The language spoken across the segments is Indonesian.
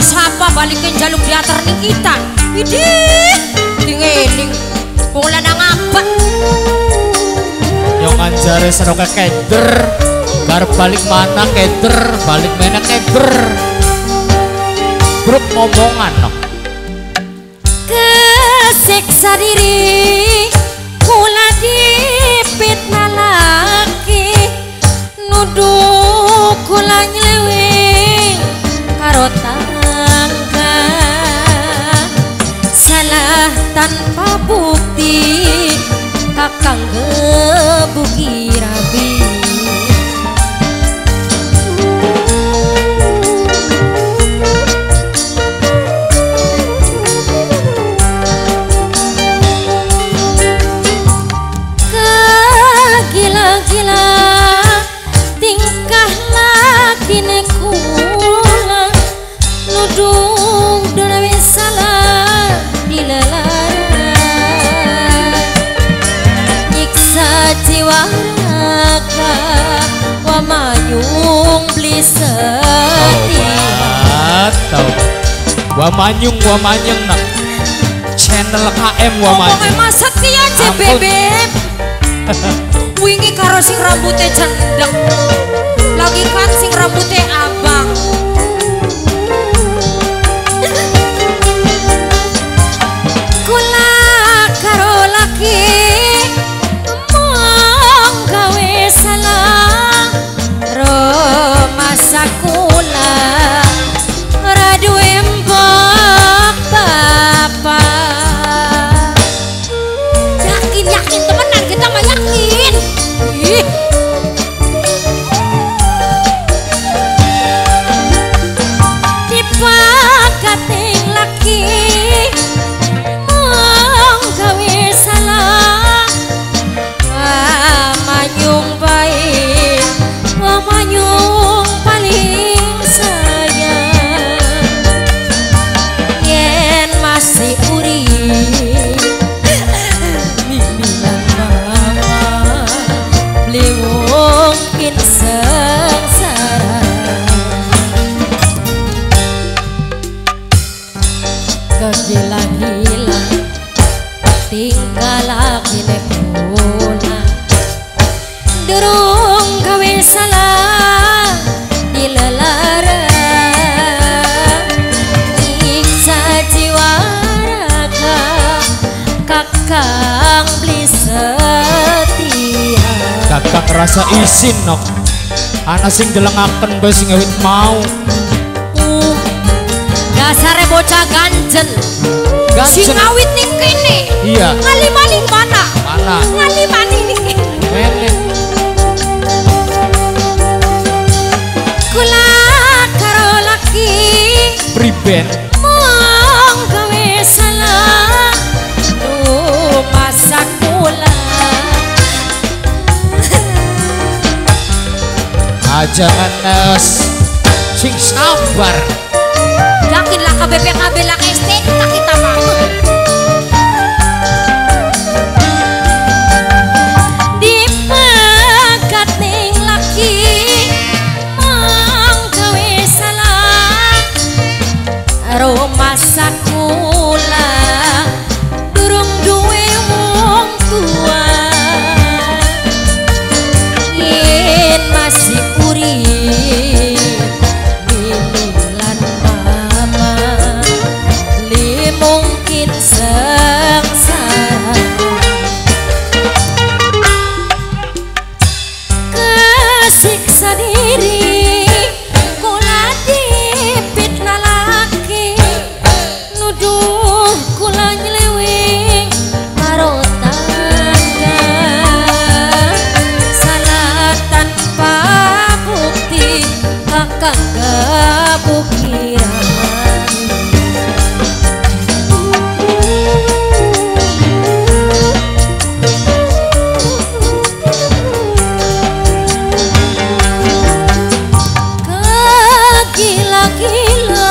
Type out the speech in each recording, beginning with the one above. sapa balikin jaluk di atas kita. Widih, dingin, bola nang abet. Yang anjare seroka keder, bar balik mana keder, balik mana keder. Bruk omongan no. Kesiksa diri, kula dipitnah laki, nuduh kula nyeleweng karo tangga, salah tanpa bukti, kakang gebuki rabi. Wamanyung nak channel KM Wamanyung. Omongnya masak dia aja bebek. Wingi karo sing rambutnya cendek, lagi kan sing rambutnya abang. Kula karo laki mong gawe salah, ro masak kula. Rasa isin nok ana sing delengaken bae sing awit mau dasare bocah ganjen sing awit ning kene iya ngalimaning mana ngalimaning ning kene kula karo laki priben mong gawe salah tuh masak kula aja manas sing sabar yakinlah KBPKB lang STK kita mau dipegat ning laki mong gawe salah rumah sakula durung duwe wong tua yen masih bimbingan mama li mungkin sengsara kesiksa diri kula dipitnah laki nuduh kula nyeleweng karo tangga salah tanpa kakang gebuki rabi. Kegila-gila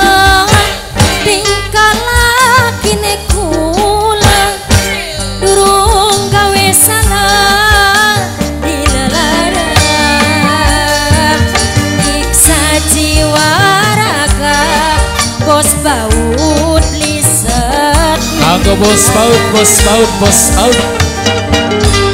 tingkah lakine kula durung gawe salah jiwa Aku bos paut, bos paut, bos out.